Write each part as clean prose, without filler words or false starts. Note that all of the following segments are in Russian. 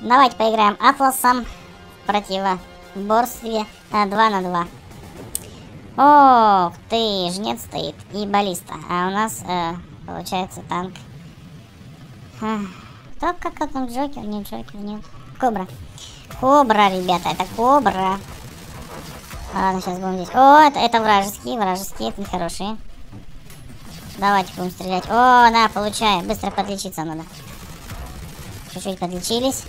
Давайте поиграем Атласом в противоборстве 2 на 2. Ох ты, жнец стоит и баллиста. А у нас, получается, танк. Кто, как там, Джокер? Нет, Джокер, нет. Кобра. Кобра, ребята, это Кобра. Ладно, сейчас будем здесь. О, это вражеские, это нехорошие. Давайте будем стрелять. О, на, получай. Быстро подлечиться надо. Чуть-чуть подлечились.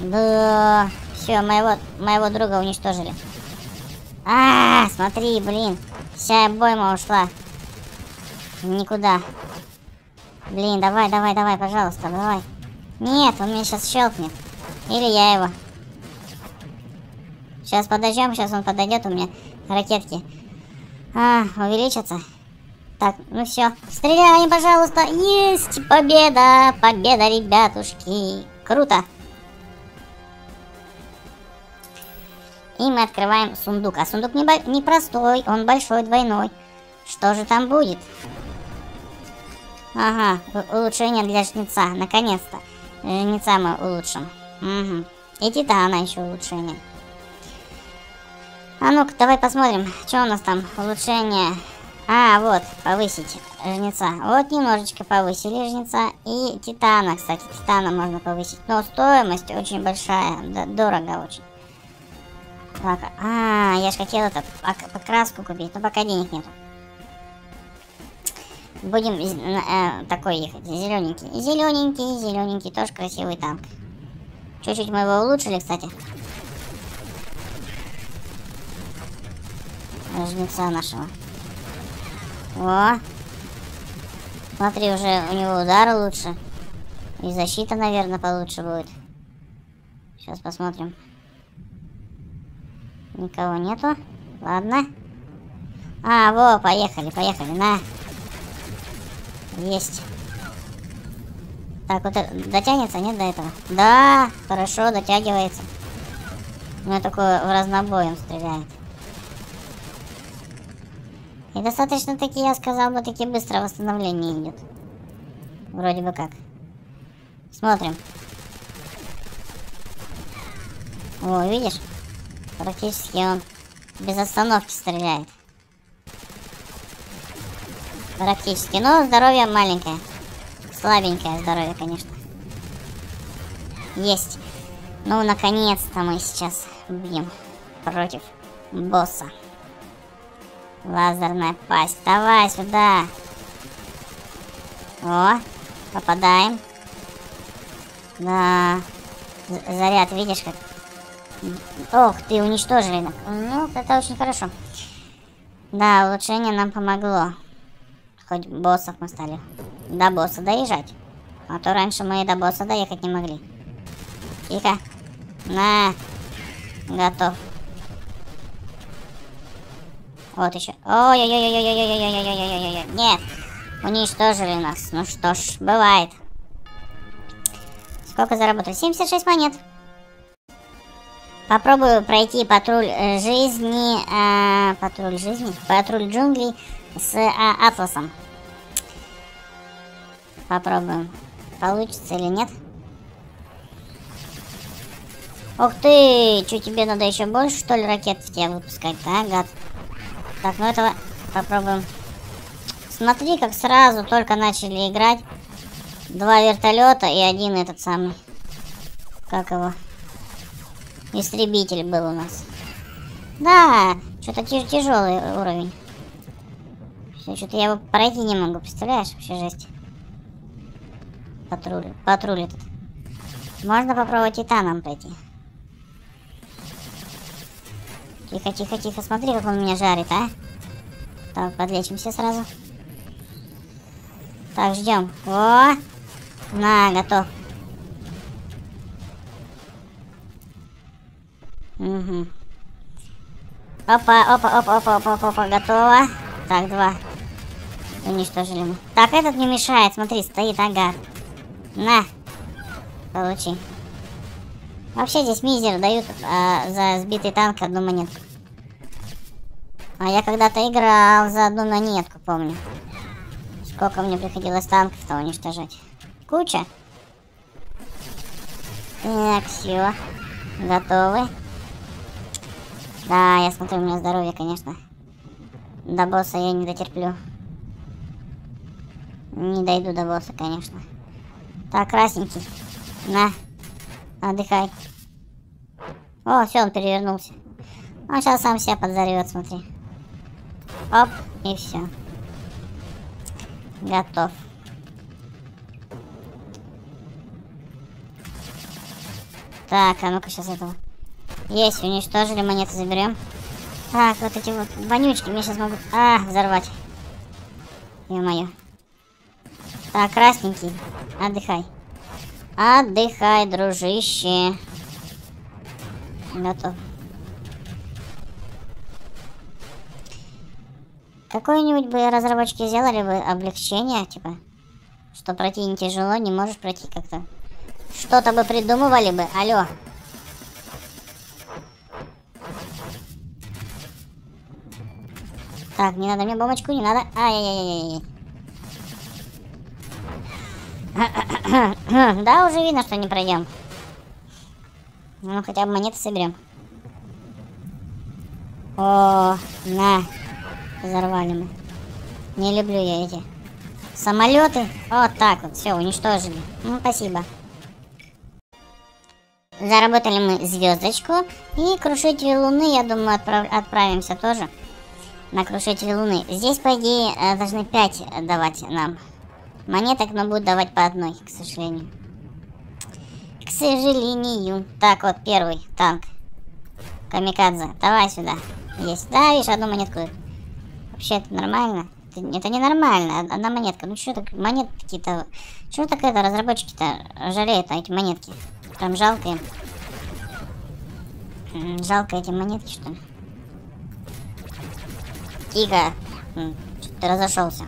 Да, все, моего друга уничтожили. А, смотри, блин. Вся обойма ушла. Никуда. Блин, давай, давай, давай, пожалуйста, давай. Нет, он меня сейчас щелкнет. Или я его. Сейчас подождем, сейчас он подойдет, у меня ракетки. А, увеличатся. Так, ну все. Стреляем, пожалуйста. Есть! Победа! Победа, ребятушки! Круто! И мы открываем сундук. А сундук не простой, он большой, двойной. Что же там будет? Ага, улучшение для жнеца. Наконец-то. Жнеца мы улучшим. Угу. И титана еще улучшение. А ну-ка, давай посмотрим, что у нас там. Улучшение... А, вот, повысить жнеца. Вот немножечко повысили жнеца. И титана, кстати, титана можно повысить. Но стоимость очень большая, дорого очень. Так, а, я же хотел эту покраску купить, но пока денег нету. Будем такой ехать, зелененький. Зелененький, зелененький, тоже красивый танк. Чуть-чуть мы его улучшили, кстати. Жнеца нашего. О, смотри, уже у него удар лучше. И защита, наверное, получше будет. Сейчас посмотрим. Никого нету. Ладно. А, во, поехали, поехали, на. Есть. Так, вот дотянется, нет, до этого? Да, хорошо, дотягивается. У меня такое в разнобой он стреляет. И достаточно-таки, я сказал бы, таки быстро восстановление идет. Вроде бы как. Смотрим. О, видишь? Практически он без остановки стреляет. Практически. Но здоровье маленькое. Слабенькое здоровье, конечно. Есть. Ну, наконец-то мы сейчас бьем против босса. Лазерная пасть. Давай сюда. О, попадаем. Да. Заряд, видишь как? Ох, ты, уничтожили. Ну, это очень хорошо. Да, улучшение нам помогло. Хоть боссов мы стали. До босса доезжать. А то раньше мы и до босса доехать не могли. Тихо. На. Готов. Вот еще. Ой-ой-ой-ой-ой-ой-ой-ой-ой-ой-ой-ой-ой-ой. Нет. Уничтожили нас. Ну что ж, бывает. Сколько заработали? 76 монет. Попробую пройти патруль жизни. Патруль жизни? Патруль джунглей с Атласом. Попробуем. Получится или нет. Ух ты! Чё, тебе надо еще больше, что ли, ракет в тебя выпускать? А, гад. Так, ну этого попробуем. Смотри, как сразу только начали играть. Два вертолета и один этот самый. Как его? Истребитель был у нас. Да, что-то тяжелый уровень. Что-то я его пройти не могу, представляешь? Вообще жесть. Патруль, патруль этот. Можно попробовать титаном пройти. Тихо, тихо, тихо. Смотри, как он меня жарит, а. Так, подлечимся сразу. Так, ждем. О! На, готов. Угу. Опа, опа, опа, опа, опа, опа, опа, готово. Так, два. Уничтожили мы. Так, этот не мешает, смотри, стоит, ага. На. Получи. Вообще здесь мизер дают за сбитый танк 1 монетку. А я когда-то играл за 1 монетку, помню. Сколько мне приходилось танков-то уничтожать. Куча. Так, все. Готовы. Да, я смотрю, у меня здоровье, конечно. До босса я не дотерплю. Не дойду до босса, конечно. Так, красненький. На. Отдыхай. О, все, он перевернулся. Он сейчас сам себя подзорвет, смотри. Оп, и все. Готов. Так, а ну-ка сейчас этого. Есть, уничтожили, монеты заберем. Так, вот эти вот вонючки мне сейчас могут... А, взорвать. Ё-моё. Так, красненький. Отдыхай. Отдыхай, дружище. Готов. Какой-нибудь бы разработчики сделали бы облегчение, типа, что пройти не тяжело, не можешь пройти как-то. Что-то бы придумывали бы, алло. Так, не надо мне бомбочку, не надо. Ай-яй-яй-яй. Да, уже видно, что не пройдем. Ну, хотя бы монеты соберем. О, на. Взорвали мы. Не люблю я эти самолеты. Вот так вот, все, уничтожили. Ну, спасибо. Заработали мы звездочку. И Крушитель Луны, я думаю, отправимся тоже на Крушитель Луны. Здесь, по идее, должны 5 давать нам монеток, но будут давать по одной, к сожалению. К сожалению. Так, вот первый танк. Камикадзе, давай сюда. Есть. Да, видишь, одну монетку. Вообще, это нормально? Это не нормально, одна монетка. Ну что так, монетки какие-то... Чего так это, разработчики-то жалеют эти монетки? Прям жалко им. Жалко эти монетки, что ли? Тихо. Что-то ты разошелся.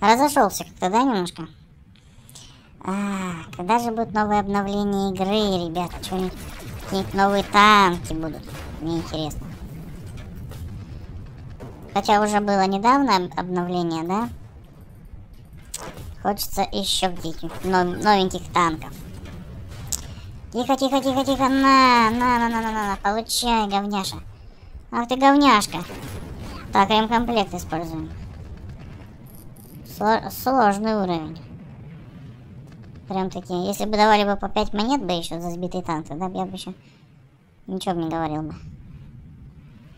Разошелся как-то, да, немножко? А, когда же будут новые обновления игры, ребята? Что-нибудь, какие-нибудь новые танки будут? Мне интересно. Хотя уже было недавно обновление, да? Хочется еще каких-нибудь новеньких танков. Тихо, тихо, тихо, тихо. На. Получай, говняша. Ах ты говняшка. Так, ремкомплект используем. Сложный уровень. Прям такие. Если бы давали бы по 5 монет бы еще за сбитые танки, да, я бы еще ничего не говорил бы.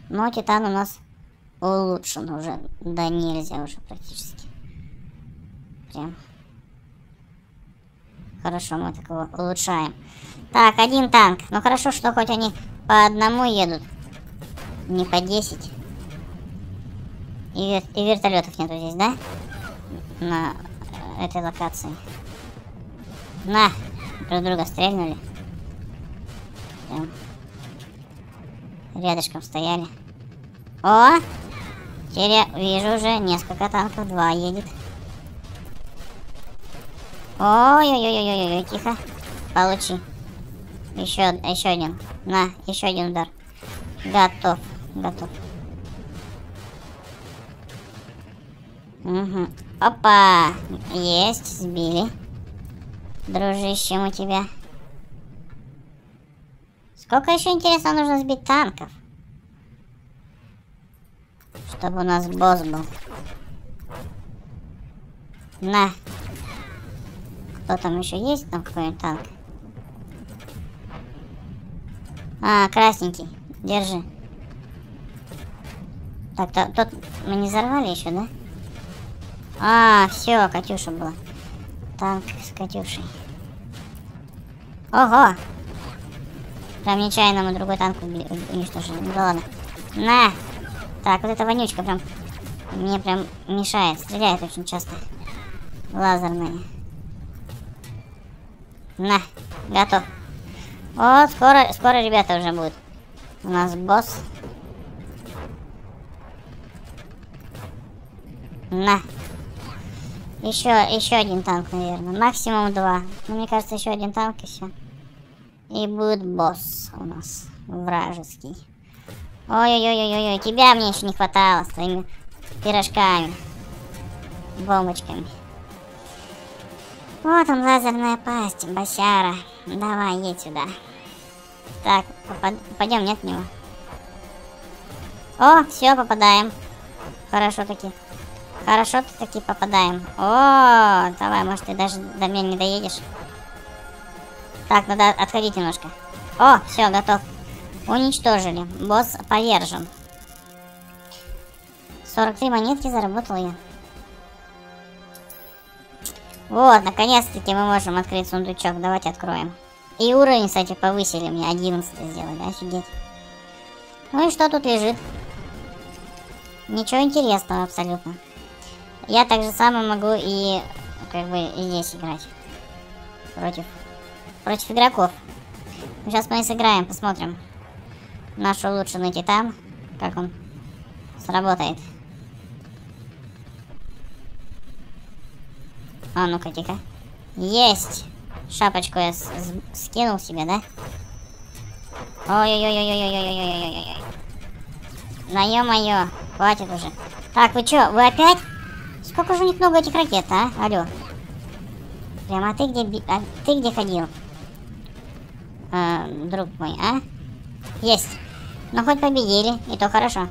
Но Титан у нас... улучшен уже, да нельзя уже практически. Прям. Хорошо, мы такого улучшаем. Так, один танк. Ну хорошо, что хоть они по одному едут. Не по 10. И вертолетов нету здесь, да? На этой локации. На! Друг друга стрельнули. Прям. Рядышком стояли. О! Теперь я вижу уже несколько танков. 2 едет. Ой-ой-ой-ой-ой, тихо. Получи. Еще один. На, еще один удар. Готов. Готов. Угу. Опа! Есть, сбили. Дружище, мы тебя. Сколько еще, интересно, нужно сбить танков? Чтобы у нас босс был. На. Кто там еще есть? Там какой-нибудь танк. А, красненький. Держи. Так, тот мы не взорвали еще, да? А, все, Катюша была. Танк с Катюшей. Ого! Прям нечаянно мы другой танк уничтожили. Ну да ладно. На! Так, вот эта вонючка прям... Мне прям мешает. Стреляет очень часто. Лазерная. На. Готов. Вот, скоро, ребята, уже будет. У нас босс. На. Еще один танк, наверное. Максимум 2. Ну, мне кажется, еще один танк и все. И будет босс у нас. Вражеский. Ой-ой-ой-ой-ой, тебя мне еще не хватало с твоими пирожками, бомбочками. Вот он, лазерная пасть, босяра. Давай, едь сюда. Так, попадем, нет, в него. О, все, попадаем. Хорошо-таки попадаем. О, давай, может, ты даже до меня не доедешь. Так, надо отходить немножко. О, все, готов. Уничтожили. Босс повержен. 43 монетки заработал я. Вот, наконец-таки мы можем открыть сундучок. Давайте откроем. И уровень, кстати, повысили мне. 11 сделали. Офигеть. Ну и что тут лежит? Ничего интересного абсолютно. Я так же самое могу и как бы и здесь играть. Против игроков. Сейчас мы и сыграем, посмотрим. Наш улучшенный Титан. Как он сработает. А, ну-ка, тихо. Есть! Шапочку я скинул себе, да? Ой-ой-ой-ой-ой-ой-ой-ой-ой-ой-ой. Да ё-моё, хватит уже. Так, вы чё, вы опять? Сколько же у них много этих ракет, а? Алло. Прям, а ты где ходил? Друг мой, а? Есть. Ну хоть победили, и то хорошо.